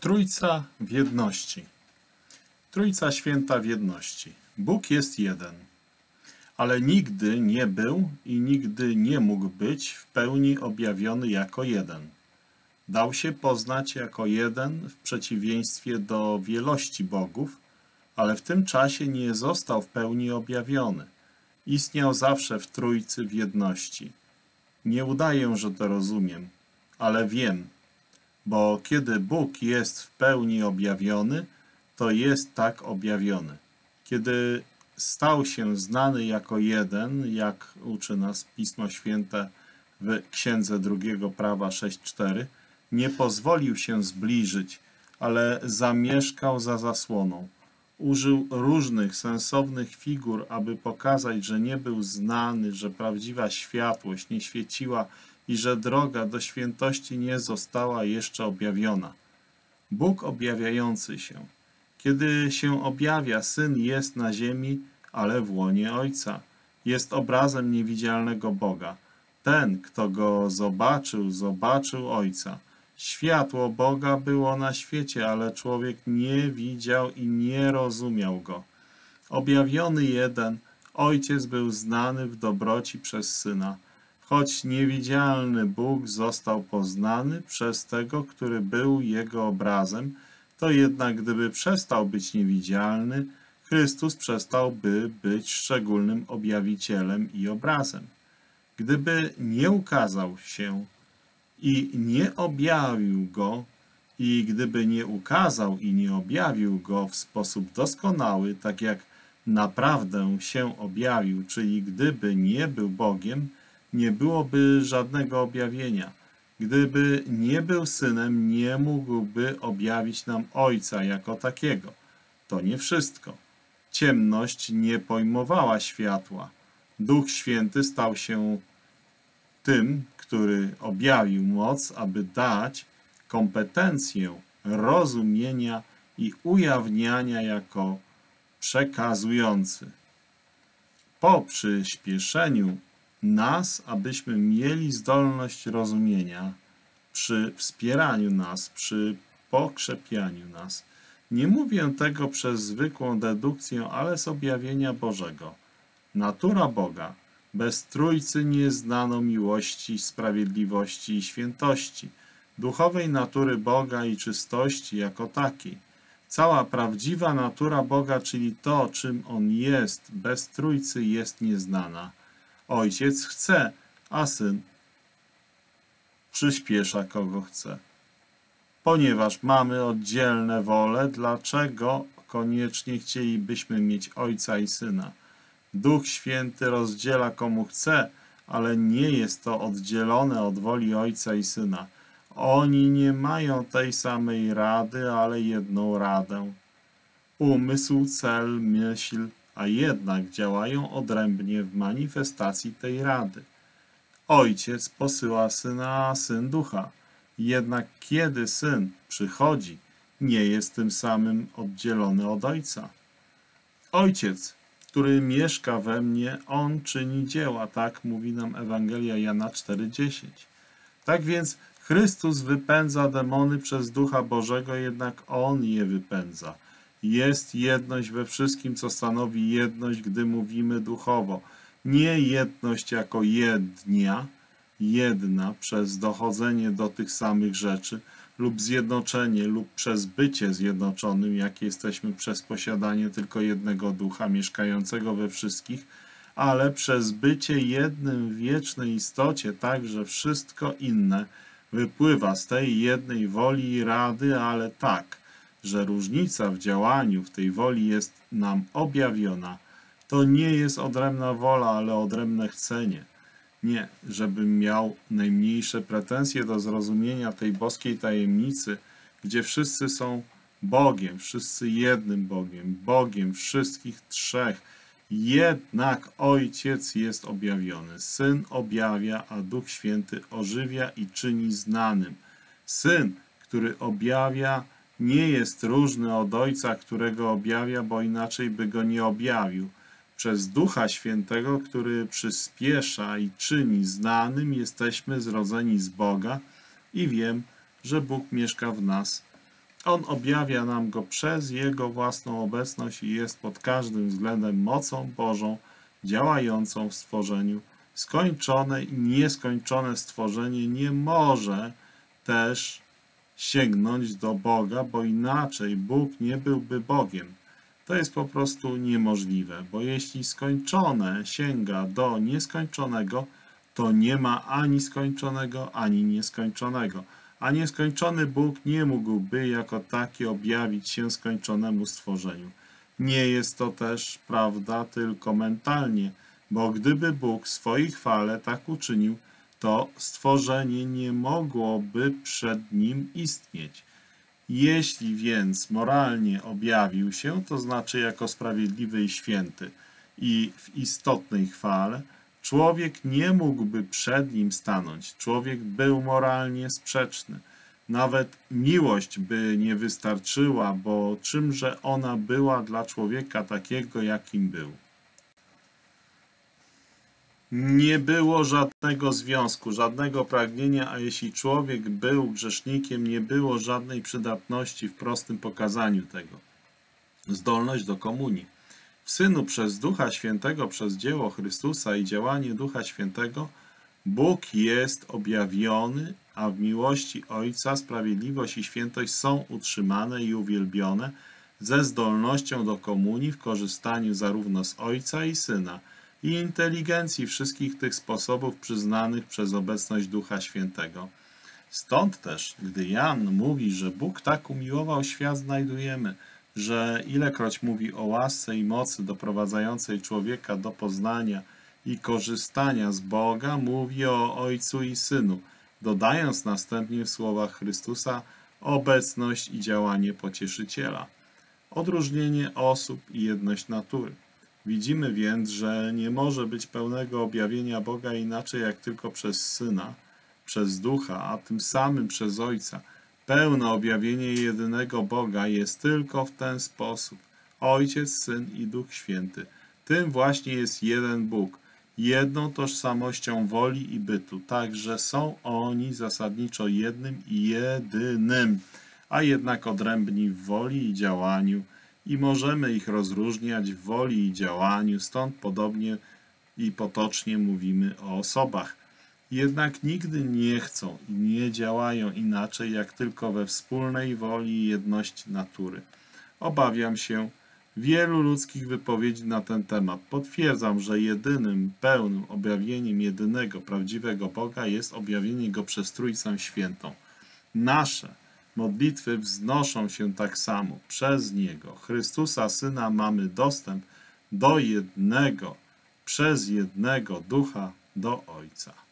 Trójca w jedności. Trójca święta w jedności. Bóg jest jeden, ale nigdy nie był i nigdy nie mógł być w pełni objawiony jako jeden. Dał się poznać jako jeden w przeciwieństwie do wielości bogów, ale w tym czasie nie został w pełni objawiony. Istniał zawsze w Trójcy w jedności. Nie udaję, że to rozumiem, ale wiem, bo kiedy Bóg jest w pełni objawiony, to jest tak objawiony. Kiedy stał się znany jako jeden, jak uczy nas Pismo Święte w Księdze Drugiego Prawa 6:4, nie pozwolił się zbliżyć, ale zamieszkał za zasłoną. Użył różnych sensownych figur, aby pokazać, że nie był znany, że prawdziwa światłość nie świeciła i że droga do świętości nie została jeszcze objawiona. Bóg objawiający się. Kiedy się objawia, Syn jest na ziemi, ale w łonie Ojca. Jest obrazem niewidzialnego Boga. Ten, kto go zobaczył, zobaczył Ojca. Światło Boga było na świecie, ale człowiek nie widział i nie rozumiał go. Objawiony jeden, Ojciec był znany w dobroci przez Syna. Choć niewidzialny Bóg został poznany przez tego, który był Jego obrazem, to jednak gdyby przestał być niewidzialny, Chrystus przestałby być szczególnym objawicielem i obrazem. Gdyby nie ukazał się i nie objawił go, i gdyby nie ukazał i nie objawił go w sposób doskonały, tak jak naprawdę się objawił, czyli gdyby nie był Bogiem, nie byłoby żadnego objawienia. Gdyby nie był Synem, nie mógłby objawić nam Ojca jako takiego. To nie wszystko. Ciemność nie pojmowała światła. Duch Święty stał się tym, który objawił moc, aby dać kompetencję rozumienia i ujawniania jako przekazujący. Po przyspieszeniu nas, abyśmy mieli zdolność rozumienia, przy wspieraniu nas, przy pokrzepianiu nas. Nie mówię tego przez zwykłą dedukcję, ale z objawienia Bożego. Natura Boga. Bez Trójcy nie znano miłości, sprawiedliwości i świętości, duchowej natury Boga i czystości jako takiej. Cała prawdziwa natura Boga, czyli to, czym On jest, bez Trójcy jest nieznana. Ojciec chce, a Syn przyspiesza, kogo chce. Ponieważ mamy oddzielne wole, dlaczego koniecznie chcielibyśmy mieć Ojca i Syna? Duch Święty rozdziela komu chce, ale nie jest to oddzielone od woli Ojca i Syna. Oni nie mają tej samej rady, ale jedną radę. Umysł, cel, myśl, a jednak działają odrębnie w manifestacji tej rady. Ojciec posyła Syna, a Syn Ducha. Jednak kiedy Syn przychodzi, nie jest tym samym oddzielony od Ojca. Ojciec, który mieszka we mnie, On czyni dzieła, tak mówi nam Ewangelia Jana 4:10. Tak więc Chrystus wypędza demony przez Ducha Bożego, jednak On je wypędza. Jest jedność we wszystkim, co stanowi jedność, gdy mówimy duchowo. Nie jedność jako jedna przez dochodzenie do tych samych rzeczy lub zjednoczenie lub przez bycie zjednoczonym, jak jesteśmy przez posiadanie tylko jednego ducha mieszkającego we wszystkich, ale przez bycie jednym w wiecznej istocie, tak że wszystko inne wypływa z tej jednej woli i rady, ale tak, że różnica w działaniu w tej woli jest nam objawiona. To nie jest odrębna wola, ale odrębne chcenie. Nie, żebym miał najmniejsze pretensje do zrozumienia tej boskiej tajemnicy, gdzie wszyscy są Bogiem, wszyscy jednym Bogiem, Bogiem wszystkich trzech. Jednak Ojciec jest objawiony, Syn objawia, a Duch Święty ożywia i czyni znanym. Syn, który objawia, nie jest różny od Ojca, którego objawia, bo inaczej by go nie objawił. Przez Ducha Świętego, który przyspiesza i czyni znanym, jesteśmy zrodzeni z Boga i wiem, że Bóg mieszka w nas. On objawia nam go przez Jego własną obecność i jest pod każdym względem mocą Bożą działającą w stworzeniu. Skończone i nieskończone stworzenie nie może też sięgnąć do Boga, bo inaczej Bóg nie byłby Bogiem. To jest po prostu niemożliwe, bo jeśli skończone sięga do nieskończonego, to nie ma ani skończonego, ani nieskończonego. A nieskończony Bóg nie mógłby jako taki objawić się skończonemu stworzeniu. Nie jest to też prawda tylko mentalnie, bo gdyby Bóg w swojej chwale tak uczynił, to stworzenie nie mogłoby przed Nim istnieć. Jeśli więc moralnie objawił się, to znaczy jako sprawiedliwy i święty i w istotnej chwale, człowiek nie mógłby przed Nim stanąć. Człowiek był moralnie sprzeczny. Nawet miłość by nie wystarczyła, bo czymże ona była dla człowieka takiego, jakim był. Nie było żadnego związku, żadnego pragnienia, a jeśli człowiek był grzesznikiem, nie było żadnej przydatności w prostym pokazaniu tego. Zdolność do komunii. W Synu przez Ducha Świętego, przez dzieło Chrystusa i działanie Ducha Świętego, Bóg jest objawiony, a w miłości Ojca sprawiedliwość i świętość są utrzymane i uwielbione ze zdolnością do komunii w korzystaniu zarówno z Ojca i Syna, i inteligencji wszystkich tych sposobów przyznanych przez obecność Ducha Świętego. Stąd też, gdy Jan mówi, że Bóg tak umiłował świat, znajdujemy, że ilekroć mówi o łasce i mocy doprowadzającej człowieka do poznania i korzystania z Boga, mówi o Ojcu i Synu, dodając następnie w słowach Chrystusa obecność i działanie Pocieszyciela, odróżnienie osób i jedność natury. Widzimy więc, że nie może być pełnego objawienia Boga inaczej jak tylko przez Syna, przez Ducha, a tym samym przez Ojca. Pełne objawienie jedynego Boga jest tylko w ten sposób. Ojciec, Syn i Duch Święty. Tym właśnie jest jeden Bóg, jedną tożsamością woli i bytu. Także są oni zasadniczo jednym i jedynym, a jednak odrębni w woli i działaniu. I możemy ich rozróżniać w woli i działaniu, stąd podobnie i potocznie mówimy o osobach. Jednak nigdy nie chcą i nie działają inaczej, jak tylko we wspólnej woli i jedności natury. Obawiam się wielu ludzkich wypowiedzi na ten temat. Potwierdzam, że jedynym, pełnym objawieniem jedynego, prawdziwego Boga jest objawienie Go przez Trójcę Świętą. Nasze modlitwy wznoszą się tak samo. Przez Niego, Chrystusa Syna, mamy dostęp do jednego, przez jednego Ducha do Ojca.